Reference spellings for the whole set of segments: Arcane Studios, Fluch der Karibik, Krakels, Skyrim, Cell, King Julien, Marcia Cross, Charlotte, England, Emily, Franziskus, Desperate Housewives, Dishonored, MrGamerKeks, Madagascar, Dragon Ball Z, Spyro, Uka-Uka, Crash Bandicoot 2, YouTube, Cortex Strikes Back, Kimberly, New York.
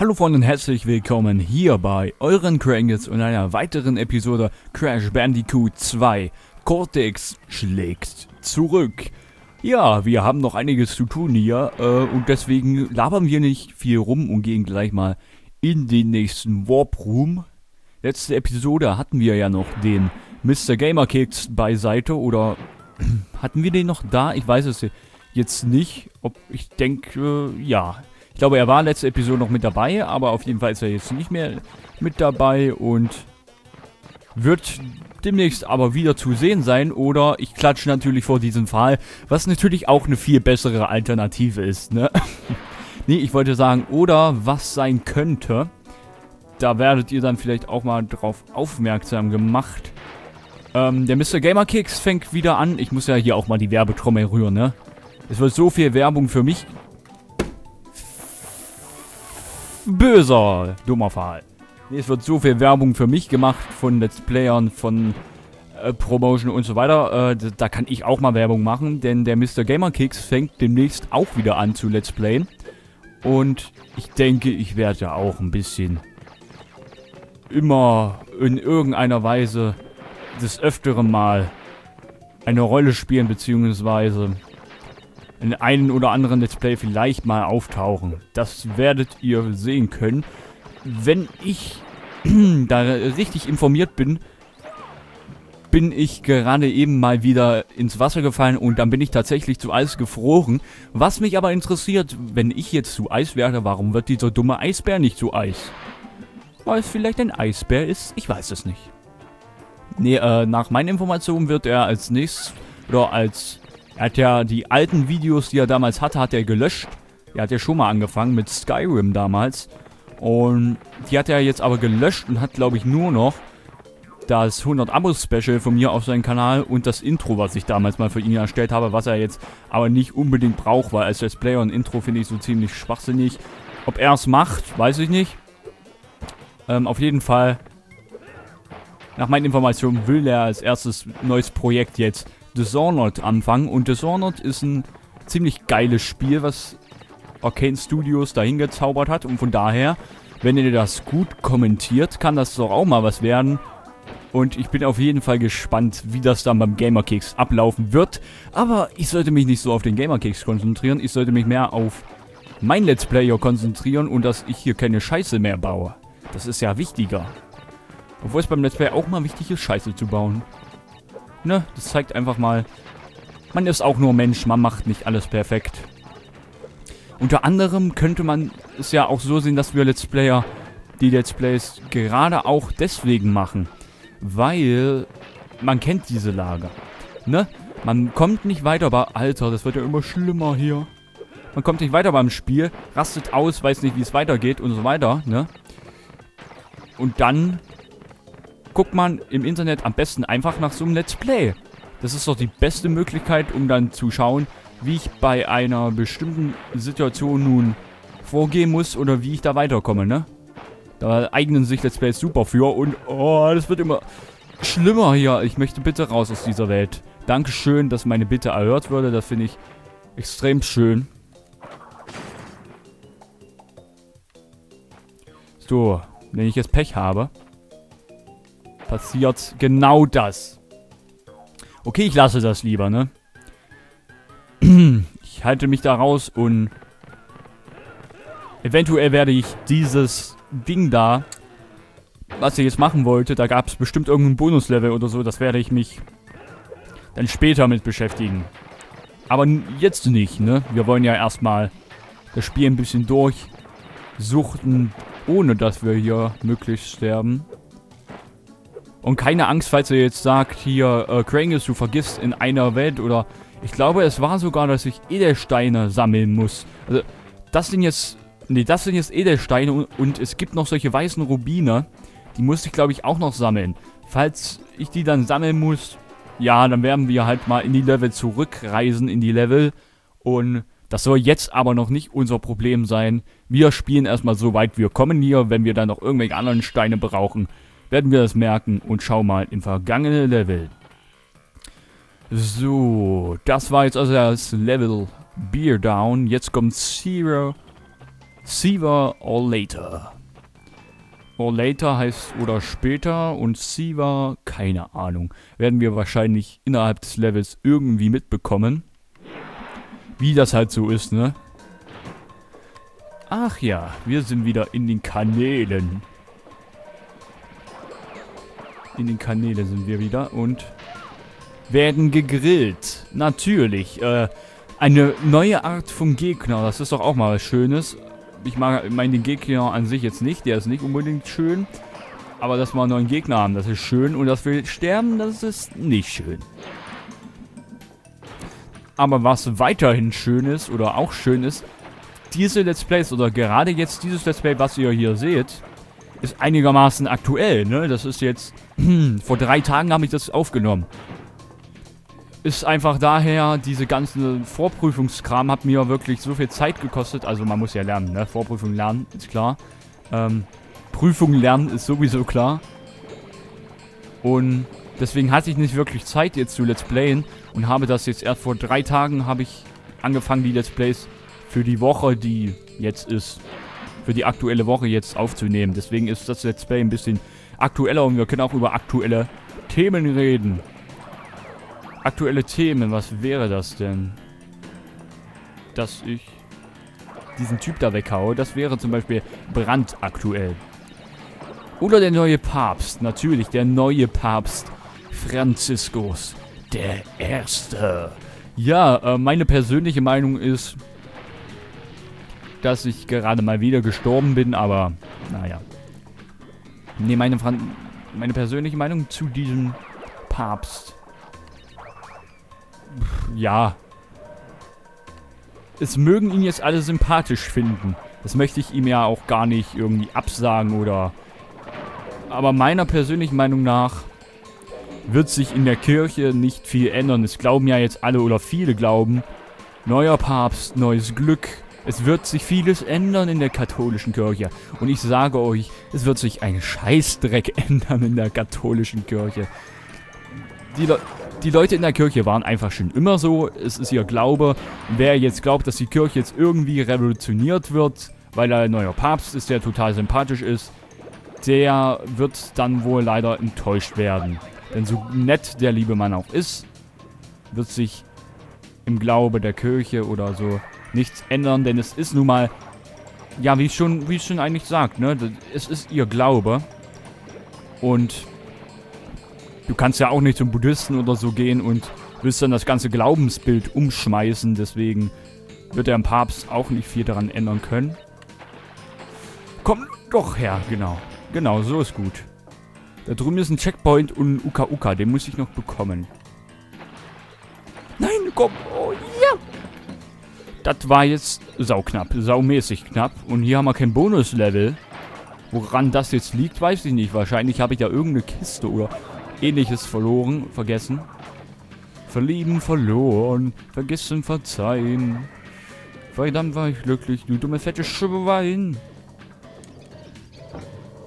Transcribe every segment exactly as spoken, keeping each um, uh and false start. Hallo Freunde und herzlich willkommen hier bei euren Krakels und einer weiteren Episode Crash Bandicoot zwei. Cortex schlägt zurück. Ja, wir haben noch einiges zu tun hier äh, und deswegen labern wir nicht viel rum und gehen gleich mal in den nächsten Warp Room. Letzte Episode hatten wir ja noch den MrGamerKeks beiseite, oder hatten wir den noch da? Ich weiß es jetzt nicht, ob ich denke, äh, ja... Ich glaube, er war letzte Episode noch mit dabei, aber auf jeden Fall ist er jetzt nicht mehr mit dabei und wird demnächst aber wieder zu sehen sein. Oder ich klatsche natürlich vor diesem Pfahl, was natürlich auch eine viel bessere Alternative ist, ne? Nee, ich wollte sagen, oder was sein könnte. Da werdet ihr dann vielleicht auch mal drauf aufmerksam gemacht. Ähm, der MrGamerKeks fängt wieder an. Ich muss ja hier auch mal die Werbetrommel rühren, ne? Es wird so viel Werbung für mich. Böser, dummer Fall. Es wird so viel Werbung für mich gemacht von Let's Playern, von äh, Promotion und so weiter. Äh, da, da kann ich auch mal Werbung machen, denn der MrGamerKeks fängt demnächst auch wieder an zu Let's Playen. Und ich denke, ich werde ja auch ein bisschen immer in irgendeiner Weise des Öfteren mal eine Rolle spielen, beziehungsweise in einen oder anderen Let's Play vielleicht mal auftauchen. Das werdet ihr sehen können. Wenn ich da richtig informiert bin, bin ich gerade eben mal wieder ins Wasser gefallen und dann bin ich tatsächlich zu Eis gefroren. Was mich aber interessiert, wenn ich jetzt zu Eis werde, warum wird dieser dumme Eisbär nicht zu Eis? Weil es vielleicht ein Eisbär ist, ich weiß es nicht. Nee, äh, nach meinen Informationen wird er als nächstes, oder als... Er hat ja die alten Videos, die er damals hatte, hat er gelöscht. Er hat ja schon mal angefangen mit Skyrim damals. Und die hat er jetzt aber gelöscht und hat, glaube ich, nur noch das hundert Abos Special von mir auf seinem Kanal und das Intro, was ich damals mal für ihn erstellt habe, was er jetzt aber nicht unbedingt braucht, weil als Let's Player ein Intro finde ich so ziemlich schwachsinnig. Ob er es macht, weiß ich nicht. Ähm, auf jeden Fall, nach meinen Informationen will er als erstes neues Projekt jetzt Dishonored anfangen, und Dishonored ist ein ziemlich geiles Spiel, was Arcane Studios dahin gezaubert hat, und von daher, wenn ihr das gut kommentiert, kann das doch auch mal was werden, und ich bin auf jeden Fall gespannt, wie das dann beim GamerKeks ablaufen wird, aber ich sollte mich nicht so auf den GamerKeks konzentrieren, ich sollte mich mehr auf mein Let's Player konzentrieren und dass ich hier keine Scheiße mehr baue. Das ist ja wichtiger. Obwohl es beim Let's Player auch mal wichtig ist, Scheiße zu bauen. Ne, das zeigt einfach mal, man ist auch nur Mensch, man macht nicht alles perfekt. Unter anderem könnte man es ja auch so sehen, dass wir Let's Player die Let's Plays gerade auch deswegen machen. Weil man kennt diese Lage. Ne, man kommt nicht weiter bei... Alter, das wird ja immer schlimmer hier. Man kommt nicht weiter beim Spiel, rastet aus, weiß nicht, wie es weitergeht und so weiter, ne. Und dann... guckt man im Internet am besten einfach nach so einem Let's Play. Das ist doch die beste Möglichkeit, um dann zu schauen, wie ich bei einer bestimmten Situation nun vorgehen muss oder wie ich da weiterkomme, ne? Da eignen sich Let's Plays super für und oh, das wird immer schlimmer hier. Ich möchte bitte raus aus dieser Welt. Dankeschön, dass meine Bitte erhört wurde. Das finde ich extrem schön. So, wenn ich jetzt Pech habe... passiert genau das. Okay, ich lasse das lieber, ne? Ich halte mich da raus und... eventuell werde ich dieses Ding da, was ich jetzt machen wollte, da gab es bestimmt irgendein Bonuslevel oder so, das werde ich mich dann später mit beschäftigen. Aber jetzt nicht, ne? Wir wollen ja erstmal das Spiel ein bisschen durchsuchten, ohne dass wir hier möglichst sterben. Und keine Angst, falls ihr jetzt sagt, hier, äh, Krakels, du vergisst in einer Welt, oder... ich glaube, es war sogar, dass ich Edelsteine sammeln muss. Also, das sind jetzt... nee, das sind jetzt Edelsteine und, und es gibt noch solche weißen Rubine. Die musste ich, glaube ich, auch noch sammeln. Falls ich die dann sammeln muss, ja, dann werden wir halt mal in die Level zurückreisen, in die Level. Und das soll jetzt aber noch nicht unser Problem sein. Wir spielen erstmal so weit wir kommen hier, wenn wir dann noch irgendwelche anderen Steine brauchen. Werden wir das merken und schau mal im vergangenen Level. So, das war jetzt also das Level Beer Down. Jetzt kommt Zero, Sooner or later. Or later heißt oder später und Sooner, keine Ahnung. Werden wir wahrscheinlich innerhalb des Levels irgendwie mitbekommen. Wie das halt so ist, ne? Ach ja, wir sind wieder in den Kanälen. In den Kanälen sind wir wieder und werden gegrillt. Natürlich. Äh, eine neue Art von Gegner, das ist doch auch mal was Schönes. Ich meine den Gegner an sich jetzt nicht, der ist nicht unbedingt schön. Aber dass wir einen neuen Gegner haben, das ist schön. Und dass wir sterben, das ist nicht schön. Aber was weiterhin schön ist, oder auch schön ist, diese Let's Plays, oder gerade jetzt dieses Let's Play, was ihr hier seht, ist einigermaßen aktuell, ne? Das ist jetzt, vor drei Tagen habe ich das aufgenommen. Ist einfach daher, diese ganzen Vorprüfungskram hat mir wirklich so viel Zeit gekostet. Also man muss ja lernen, ne? Vorprüfung lernen, ist klar. Ähm, Prüfung lernen ist sowieso klar. Und deswegen hatte ich nicht wirklich Zeit jetzt zu Let's Playen. Und habe das jetzt erst vor drei Tagen, habe ich angefangen, die Let's Plays für die Woche, die jetzt ist, für die aktuelle Woche jetzt aufzunehmen. Deswegen ist das Let's Play ein bisschen aktueller und wir können auch über aktuelle Themen reden. Aktuelle Themen, was wäre das denn? Dass ich diesen Typ da weghaue, das wäre zum Beispiel brandaktuell. Oder der neue Papst, natürlich, der neue Papst Franziskus, der Erste. Ja, äh, meine persönliche Meinung ist, dass ich gerade mal wieder gestorben bin, aber naja. Ne, meine, meine persönliche Meinung zu diesem Papst. Ja. Es mögen ihn jetzt alle sympathisch finden. Das möchte ich ihm ja auch gar nicht irgendwie absagen oder... Aber meiner persönlichen Meinung nach wird sich in der Kirche nicht viel ändern. Es glauben ja jetzt alle oder viele glauben, neuer Papst, neues Glück. Es wird sich vieles ändern in der katholischen Kirche. Und ich sage euch, es wird sich ein Scheißdreck ändern in der katholischen Kirche. Die, Le- die Leute in der Kirche waren einfach schon immer so. Es ist ihr Glaube. Wer jetzt glaubt, dass die Kirche jetzt irgendwie revolutioniert wird, weil er ein neuer Papst ist, der total sympathisch ist, der wird dann wohl leider enttäuscht werden. Denn so nett der liebe Mann auch ist, wird sich im Glaube der Kirche oder so nichts ändern, denn es ist nun mal, ja, wie ich schon, wie ich schon eigentlich sagt, ne, es ist ihr Glaube. Und du kannst ja auch nicht zum Buddhisten oder so gehen und willst dann das ganze Glaubensbild umschmeißen, deswegen wird der Papst auch nicht viel daran ändern können. Komm doch her, genau. Genau, so ist gut. Da drüben ist ein Checkpoint und ein Uka-Uka, den muss ich noch bekommen. Nein, komm, oh ja! Das war jetzt sauknapp, saumäßig knapp. Und hier haben wir kein Bonuslevel. Woran das jetzt liegt, weiß ich nicht. Wahrscheinlich habe ich ja irgendeine Kiste oder ähnliches verloren, vergessen. Verlieben, verloren, vergessen, verzeihen. Verdammt war ich glücklich, du dumme fette Schwein.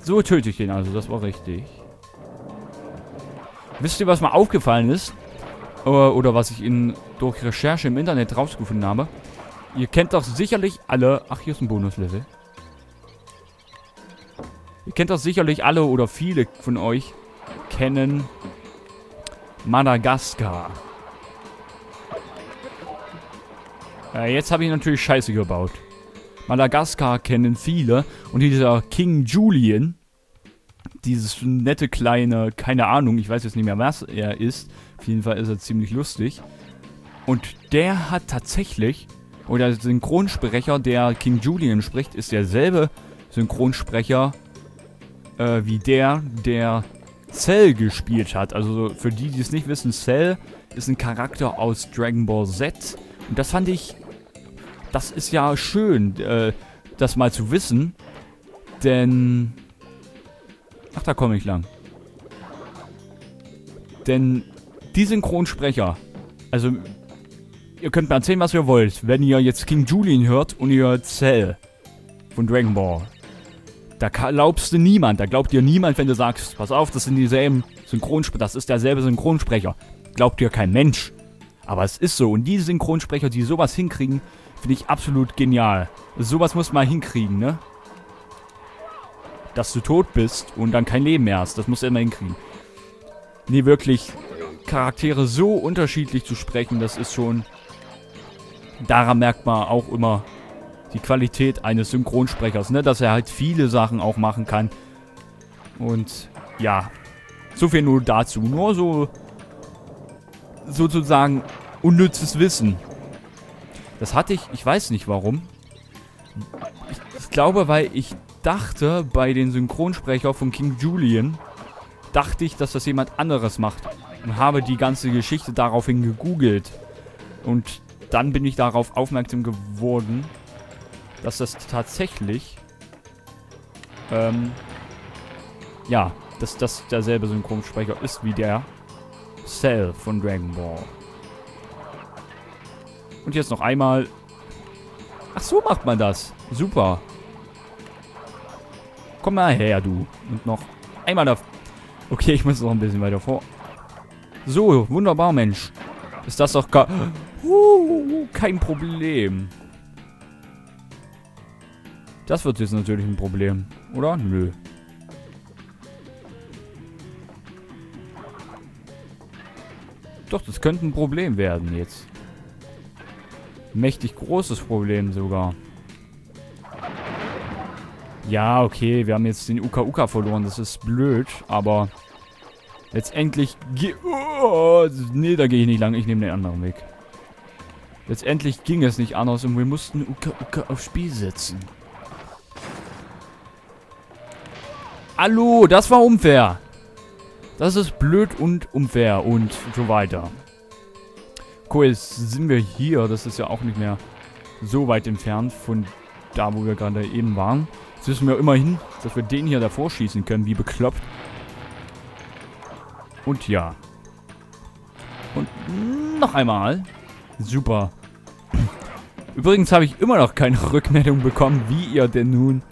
So töte ich den also, das war richtig. Wisst ihr, was mir aufgefallen ist? Oder was ich in, durch Recherche im Internet rausgefunden habe? Ihr kennt doch sicherlich alle... Ach, hier ist ein Bonuslevel. Ihr kennt doch sicherlich alle oder viele von euch kennen Madagascar. Äh, jetzt habe ich natürlich Scheiße gebaut. Madagascar kennen viele. Und dieser King Julien, dieses nette kleine... Keine Ahnung, ich weiß jetzt nicht mehr, was er ist. Auf jeden Fall ist er ziemlich lustig. Und der hat tatsächlich... Oder der Synchronsprecher, der King Julien spricht, ist derselbe Synchronsprecher äh, wie der, der Cell gespielt hat. Also für die, die es nicht wissen, Cell ist ein Charakter aus Dragon Ball Z. Und das fand ich, das ist ja schön, äh, das mal zu wissen. Denn... Ach, da komme ich lang. Denn die Synchronsprecher, also... Ihr könnt mir erzählen, was ihr wollt. Wenn ihr jetzt King Julien hört und ihr hört Cell von Dragon Ball, da glaubst du niemand. Da glaubt ihr niemand, wenn du sagst, pass auf, das sind dieselben Synchronsprecher. Das ist derselbe Synchronsprecher. Glaubt ihr kein Mensch. Aber es ist so. Und diese Synchronsprecher, die sowas hinkriegen, Finde ich absolut genial. Sowas muss man hinkriegen, ne? Dass du tot bist und dann kein Leben mehr hast. Das musst du immer hinkriegen. Nee, wirklich, Charaktere so unterschiedlich zu sprechen, das ist schon... Daran merkt man auch immer die Qualität eines Synchronsprechers, ne? Dass er halt viele Sachen auch machen kann. Und ja, so viel nur dazu. Nur so sozusagen unnützes Wissen. Das hatte ich, ich weiß nicht warum. Ich, ich glaube, weil ich dachte, bei den Synchronsprechern von King Julien, dachte ich, dass das jemand anderes macht. Und habe die ganze Geschichte daraufhin gegoogelt. Und dann bin ich darauf aufmerksam geworden, dass das tatsächlich, ähm, ja, dass das derselbe Synchronsprecher ist wie der Cell von Dragon Ball. Und jetzt noch einmal. Ach, so macht man das. Super. Komm mal her, du. Und noch einmal da. Okay, ich muss noch ein bisschen weiter vor. So, wunderbar, Mensch. Ist das doch gar... Uh, kein Problem. Das wird jetzt natürlich ein Problem, oder? Nö. Doch, das könnte ein Problem werden jetzt. Mächtig großes Problem sogar. Ja, okay, wir haben jetzt den Uka-Uka verloren. Das ist blöd, aber... Letztendlich... Oh, nee, da gehe ich nicht lang. Ich nehme den anderen Weg. Letztendlich ging es nicht anders und wir mussten Uka-Uka aufs Spiel setzen. Hallo, das war unfair. Das ist blöd und unfair und so weiter. Cool, jetzt sind wir hier. Das ist ja auch nicht mehr so weit entfernt von da, wo wir gerade eben waren. Jetzt wissen wir immerhin, dass wir den hier davor schießen können, wie bekloppt. Und ja. Und noch einmal. Super. Übrigens habe ich immer noch keine Rückmeldung bekommen, wie ihr denn nun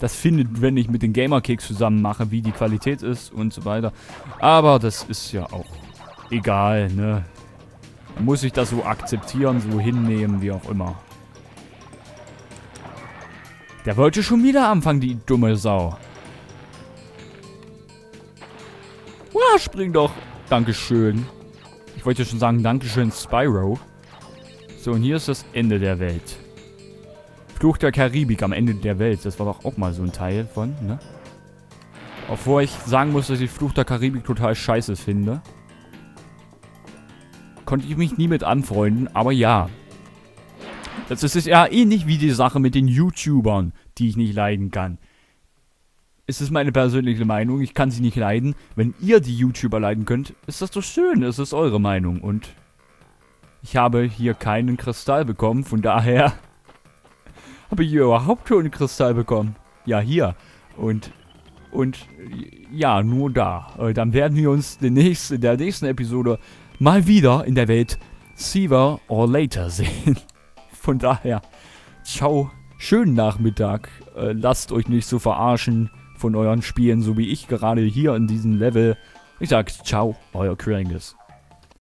das findet, wenn ich mit den GamerKeks zusammen mache, wie die Qualität ist und so weiter. Aber das ist ja auch egal, ne? Muss ich das so akzeptieren, so hinnehmen, wie auch immer. Der wollte schon wieder anfangen, die dumme Sau. Ja, spring doch. Dankeschön. Ich wollte schon sagen, Dankeschön, Spyro. So, und hier ist das Ende der Welt. Fluch der Karibik am Ende der Welt. Das war doch auch mal so ein Teil von, ne? Obwohl ich sagen muss, dass ich Fluch der Karibik total scheiße finde. Konnte ich mich nie mit anfreunden, aber ja. Das ist ja ähnlich wie die Sache mit den YouTubern, die ich nicht leiden kann. Es ist meine persönliche Meinung, ich kann sie nicht leiden. Wenn ihr die YouTuber leiden könnt, ist das doch schön, es ist eure Meinung. Und ich habe hier keinen Kristall bekommen, von daher habe ich hier überhaupt keinen Kristall bekommen. Ja, hier. Und, und, ja, nur da. Dann werden wir uns in der nächsten Episode mal wieder in der Welt Sooner or Later sehen. Von daher, ciao, schönen Nachmittag. Lasst euch nicht so verarschen von euren Spielen, so wie ich gerade hier in diesem Level. Ich sag ciao, euer Kringles.